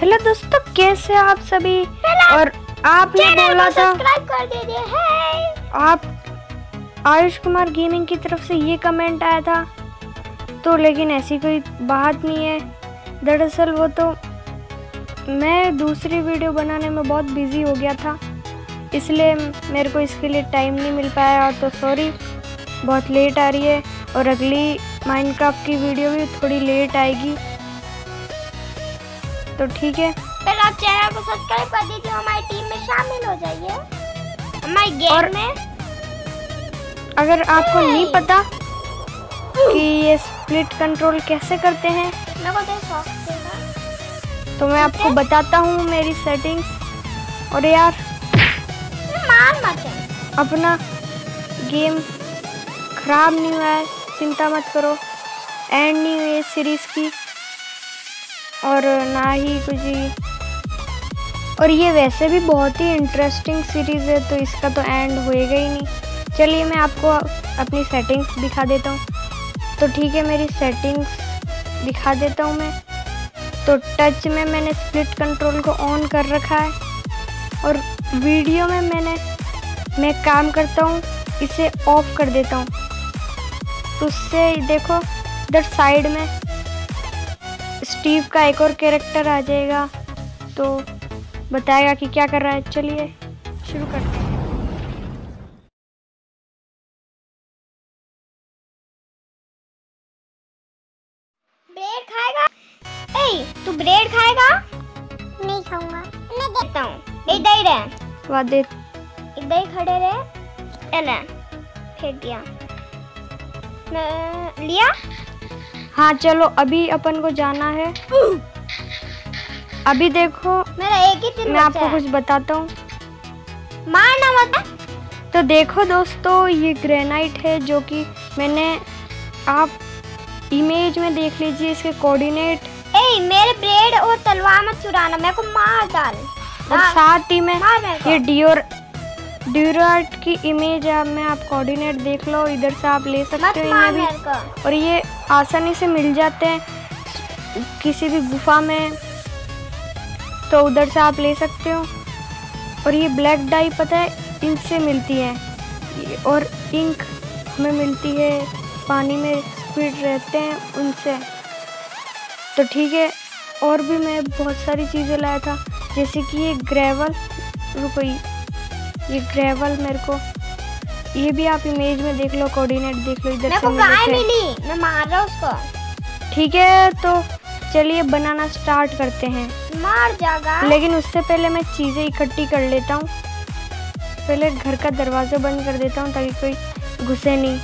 Hello दोस्तों, कैसे आप सभी। और आपने बोला था सब्सक्राइब कर दीजिए। आप आर्यश कुमार गेमिंग की तरफ से ये कमेंट आया था तो, लेकिन ऐसी कोई बात नहीं है। दरअसल वो तो मैं दूसरी वीडियो बनाने में बहुत बिजी हो गया था, इसलिए मेरे को इसके लिए टाइम नहीं मिल पाया। तो सॉरी, बहुत लेट आ रही है और अगली माइनक्राफ्ट की वीडियो भी थोड़ी लेट आएगी। तो ठीक है, पहले आप चैनल को सब्सक्राइब कर दीजिए, हमारी टीम में शामिल हो जाइए, हमारी गेम में। अगर आपको नहीं पता कि ये स्प्लिट कंट्रोल कैसे करते हैं तो मैं आपको बताता हूँ मेरी सेटिंग्स। और यार मार मत, अपना गेम खराब नहीं हुआ है, चिंता मत करो। एंड नहीं हुई है सीरीज़ की और ना ही कुछ, और ये वैसे भी बहुत ही इंटरेस्टिंग सीरीज़ है तो इसका तो एंड होएगा ही नहीं। चलिए मैं आपको अपनी सेटिंग्स दिखा देता हूँ। तो ठीक है, मेरी सेटिंग्स दिखा देता हूँ मैं। तो टच में मैंने स्प्लिट कंट्रोल को ऑन कर रखा है और वीडियो में मैं काम करता हूँ, इसे ऑफ कर देता हूँ। उससे देखो इधर साइड में स्टीव का एक और कैरेक्टर आ जाएगा तो बताएगा कि क्या कर रहा है। चलिए शुरू करते हैं। ब्रेड खाएगा? ए, तू ब्रेड खाएगा? नहीं खाऊंगा, मैं देता हूँ। इधर ही रह, वादे इधर ही खड़े रहे। फेंक दिया, मैं लिया। हाँ चलो, अभी अपन को जाना है। अभी देखो मेरा एक ही मैं आपको कुछ बताता हूँ। मारना मत। तो देखो दोस्तों, ये ग्रेनाइट है जो कि मैंने, आप इमेज में देख लीजिए इसके कोऑर्डिनेट। ए, मेरे ब्रेड और तलवार मत चुराना, मेरे को मार डाल। और साथ ही में ये ड्यूराट की इमेज है, मैं आप कोऑर्डिनेट देख लो, इधर से आप ले सकते हो इन्हें भी। और ये आसानी से मिल जाते हैं किसी भी गुफा में, तो उधर से आप ले सकते हो। और ये ब्लैक डाई पता है इनसे मिलती है, और इंक हमें मिलती है पानी में स्क्विड रहते हैं उनसे। तो ठीक है, और भी मैं बहुत सारी चीज़ें लाया था, जैसे कि ये ग्रेवल, रुको ये ग्रेवल मेरे को, ये भी आप इमेज में देख लो, कोऑर्डिनेट देख लो। इधर से गाय मिली, मैं मार रहा उसको। ठीक है, तो चलिए बनाना स्टार्ट करते हैं। मार जाएगा, लेकिन उससे पहले मैं चीज़ें इकट्ठी कर लेता हूँ। पहले घर का दरवाज़ा बंद कर देता हूँ ताकि कोई घुसे नहीं।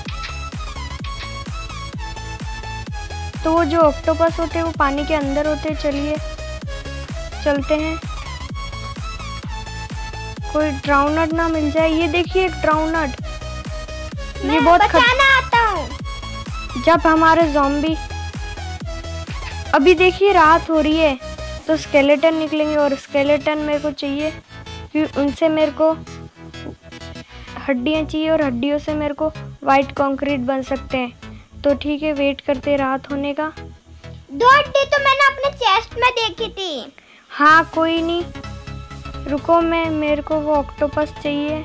तो वो जो ऑक्टोपस होते हैं वो पानी के अंदर होते हैं। चलिए चलते हैं, कोई ड्राउनट ना मिल जाए। ये देखिए एक ड्राउनट, ये बहुत बचाना आता हूं। जब हमारे ज़ॉम्बी, अभी देखिए रात हो रही है तो स्केलेटन निकलेंगे, और स्केलेटन मेरे को चाहिए क्योंकि उनसे मेरे को हड्डियां चाहिए, और हड्डियों से मेरे को वाइट कंक्रीट बन सकते हैं। तो ठीक है, वेट करते रात होने का। दो हड्डी तो मैंने अपने चेस्ट में देखी थी। हाँ कोई नहीं, रुको मैं, मेरे को वो ऑक्टोपस चाहिए।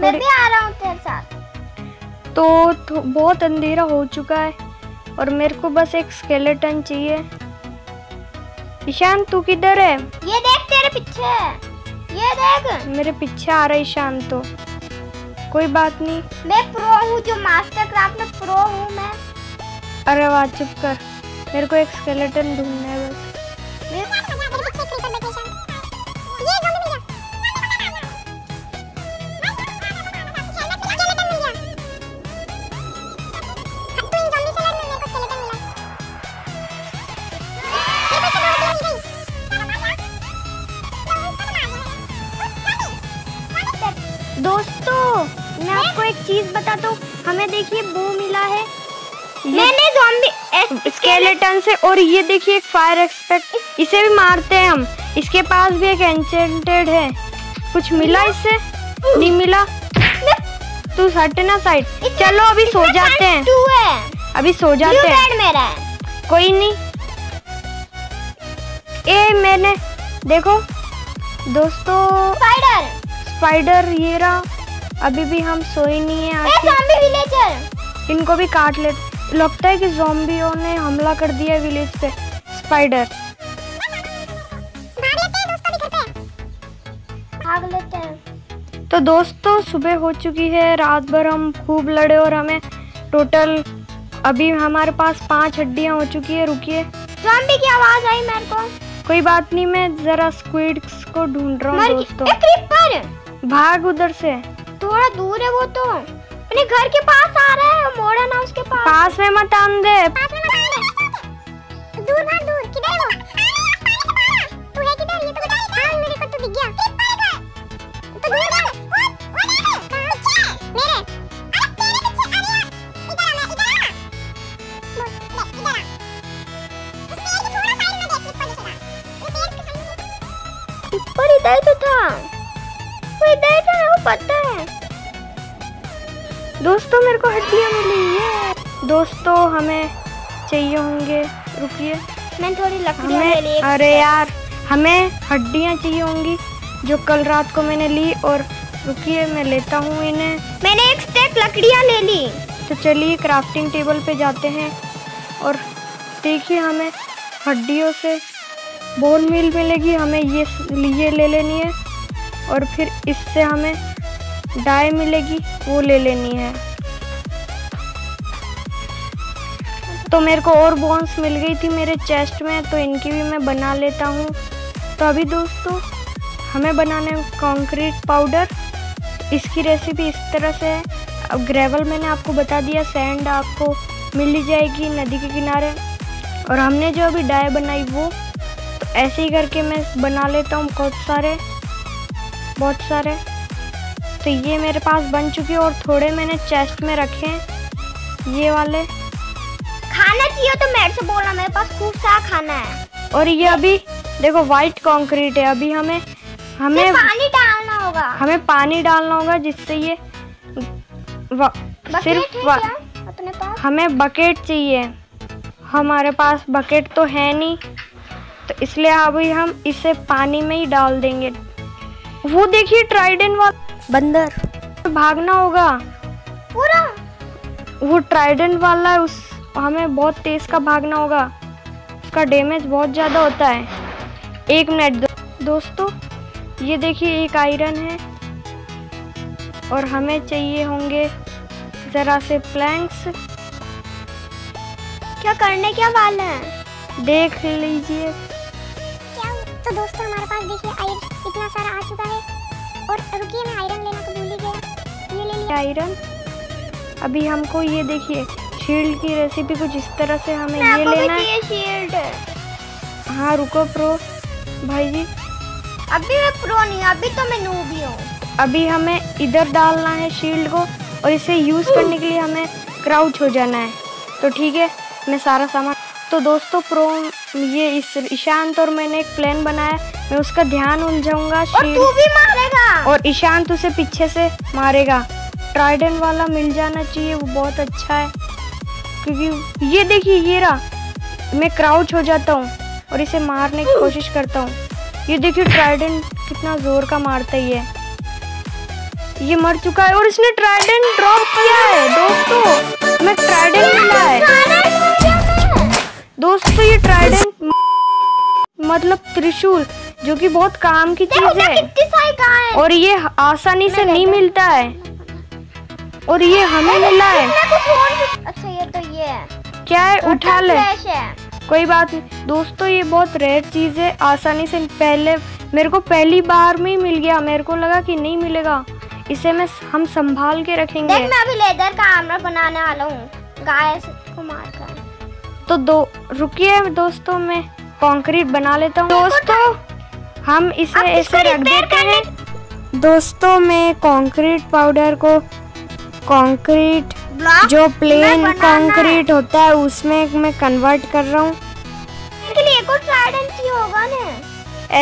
मैं भी आ रहा हूँ तेरे साथ। तो बहुत अंधेरा हो चुका है और मेरे को बस एक स्केलेटन चाहिए। ईशान तू किधर है? ये देख तेरे पीछे, ये देख मेरे पीछे आ रहा है ईशान। तो कोई बात नहीं, मैं प्रो हूँ, जो मास्टर क्राफ्ट में प्रो हूँ मैं। अरे वाह, चुप कर, मेरे को एक स्केलेटन ढूंढना है बस। दोस्तों मैं आपको एक चीज बताता हूँ, हमें देखिए वो मिला है, मैंने ज़ॉम्बी स्केलेटन से। और ये देखिए एक फायर एक्सपेक्ट, इसे भी मारते हैं हम। इसके पास भी एक एन्चेंटेड है, कुछ मिला इससे? नहीं मिला। तू हट ना साइड। चलो अभी सो जाते हैं, अभी सो जाते हैं, कोई नहीं। मैंने देखो दोस्तों स्पाइडर ये रहा। अभी भी हम सोए नहीं है। ज़ॉम्बी विलेजर इनको भी काट ले। लगता है कि ज़ॉम्बियों ने हमला कर दिया विलेज पे। स्पाइडर भाग लेते हैं। तो दोस्तों सुबह हो चुकी है। रात भर हम खूब लड़े और हमें टोटल अभी हमारे पास 5 हड्डियां हो चुकी है। रुकिए ज़ॉम्बी की आवाज आई मेरे को। कोई बात नहीं, मैं जरा स्क्विड्स को ढूंढ रहा हूँ दोस्तों। एक क्रीपर भाग उधर से, थोड़ा दूर है वो तो अपने घर के पास आ रहा है। मोड़ है ना उसके पास, पास में मत आने दे। दूर भाग दूर। किधर है वो? पता है दोस्तों मेरे को हड्डियाँ मिली है। दोस्तों हमें चाहिए होंगे, रुकिए मैं थोड़ी लकड़ियाँ ले ली। अरे यार हमें हड्डियाँ चाहिए होंगी जो कल रात को मैंने ली। और रुकिए मैं लेता हूँ इन्हें। मैंने एक स्टैक लकड़ियाँ ले ली। तो चलिए क्राफ्टिंग टेबल पे जाते हैं और देखिए हमें हड्डियों से बोन मील मिलेगी। हमें ये ले लेनी है और फिर इससे हमें डाई मिलेगी, वो ले लेनी है। तो मेरे को और बोन्स मिल गई थी मेरे चेस्ट में, तो इनकी भी मैं बना लेता हूँ। तो अभी दोस्तों हमें बनाने कंक्रीट पाउडर, इसकी रेसिपी इस तरह से है। अब ग्रेवल मैंने आपको बता दिया, सैंड आपको मिल जाएगी नदी के किनारे। और हमने जो अभी डाई बनाई वो तो ऐसे ही करके मैं बना लेता हूँ बहुत सारे। तो ये मेरे पास बन चुके हैं और थोड़े मैंने चेस्ट में रखे हैं। ये वाले खाना चाहिए तो मेरे से बोला, मेरे पास खूब सारा खाना है। और ये अभी देखो वाइट कंक्रीट है। अभी हमें पानी डालना होगा। हमें पानी डालना होगा जिससे ये सिर्फ हमें बकेट चाहिए। हमारे पास बकेट तो है नहीं, तो इसलिए अभी हम इसे पानी में ही डाल देंगे। वो देखिए ट्राइडन वाला बंदर, भागना होगा पूरा। वो ट्राइडन वाला है, उस हमें बहुत तेज का भागना होगा, उसका डैमेज बहुत ज़्यादा होता है। एक मिनट दोस्तों ये देखिए एक आयरन है और हमें चाहिए होंगे ज़रा से प्लैंक्स। क्या करने वाले हैं देख लीजिए। तो दोस्तों हमारे पास देखिए आयरन इतना सारा आ चुका है। और रुकिए मैं आयरन लेना तो भूल ही गया, ये ले लिया आयरन। अभी हमको ये देखिए शील्ड की रेसिपी कुछ इस तरह से हमें ये लेना है। शील्ड हाँ रुको प्रो भाई जी, अभी मैं प्रो नहीं, अभी तो मैं नूब ही हूँ। अभी हमें इधर डालना है शील्ड को और इसे यूज़ करने के लिए हमें क्राउच हो जाना है। तो ठीक है मैं सारा सामान। तो दोस्तों प्रो ये इस ईशान और मैंने एक प्लान बनाया, मैं उसका ध्यान उलझाऊंगा। और तू भी मारेगा और ईशान उसे पीछे से मारेगा। ट्राइडन वाला मिल जाना चाहिए, वो बहुत अच्छा है। क्योंकि ये देखिए ये रहा, मैं क्राउच हो जाता हूँ और इसे मारने की कोशिश करता हूँ। ये देखिए ट्राइडन कितना जोर का मारता ही है। ये मर चुका है और इसने ट्राइडन ड्रॉप किया है। दोस्तों हमें ट्राइडन मिला है। दोस्तों ये ट्राइडन मतलब त्रिशूल, जो कि बहुत काम की चीज है और ये आसानी से नहीं मिलता है। और ये हमें मिला है। अच्छा ये तो ये क्या है, उठा ले कोई बात नहीं। दोस्तों ये बहुत रेयर चीज है, आसानी से पहले मेरे को पहली बार में ही मिल गया। मेरे को लगा कि नहीं मिलेगा, इसे मैं हम संभाल के रखेंगे। मैं अभी लेदर का आर्मर बनाने वाला हूँ गाय को मारकर। तो रुकिए दोस्तों मैं कंक्रीट बना लेता हूँ। दोस्तों हम इसे ऐसे रख देते हैं। दोस्तों मैं कंक्रीट पाउडर को कंक्रीट जो प्लेन कंक्रीट होता है उसमें मैं कन्वर्ट कर रहा हूँ।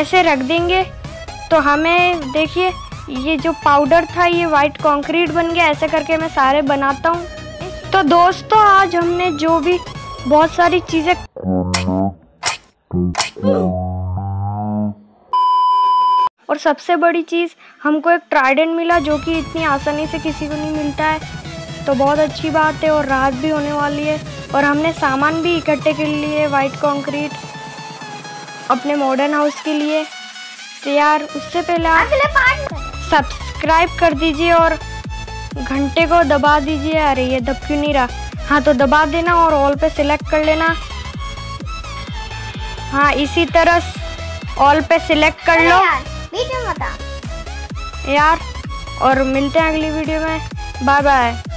ऐसे रख देंगे तो हमें देखिए ये जो पाउडर था ये वाइट कंक्रीट बन गया। ऐसे करके मैं सारे बनाता हूँ। तो दोस्तों आज हमने जो भी बहुत सारी चीजें और सबसे बड़ी चीज़ हमको एक ट्राइडन मिला जो कि इतनी आसानी से किसी को नहीं मिलता है, तो बहुत अच्छी बात है। और रात भी होने वाली है और हमने सामान भी इकट्ठे कर लिए, वाइट कॉन्क्रीट अपने मॉडर्न हाउस के लिए। तो यार उससे पहले आप सब्सक्राइब कर दीजिए और घंटे को दबा दीजिए। अरे ये दब क्यों नहीं रहा? हाँ तो दबा देना और ऑल पे सिलेक्ट कर लेना। हाँ इसी तरह ऑल पे सिलेक्ट कर लो यार। और मिलते हैं अगली वीडियो में, बाय बाय।